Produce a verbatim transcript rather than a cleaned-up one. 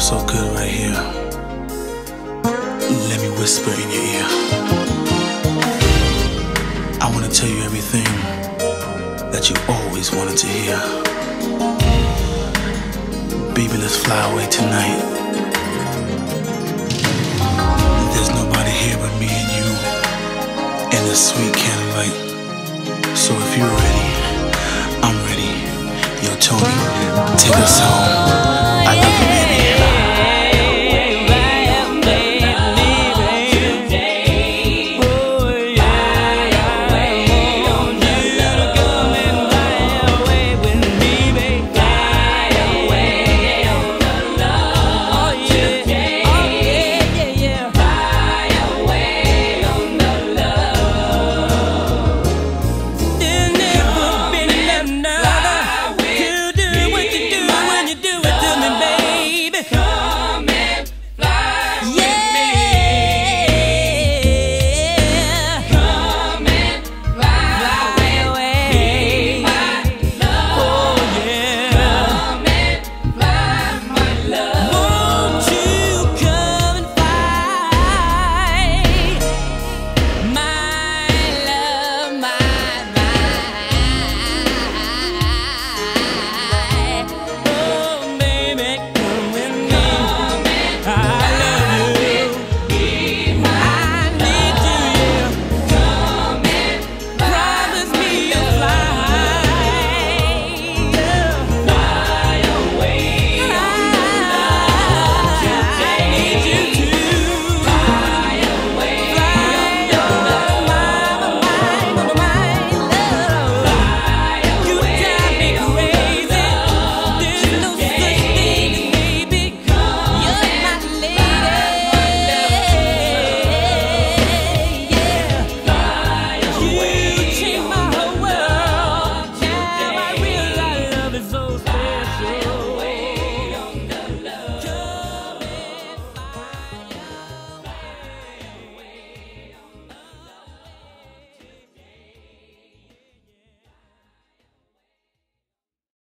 feels so good right here. Let me whisper in your ear. I wanna tell you everything that you always wanted to hear. Baby, let's fly away tonight. There's nobody here but me and you in this sweet candlelight. So if you're ready, I'm ready. Yo, Tony, take us home.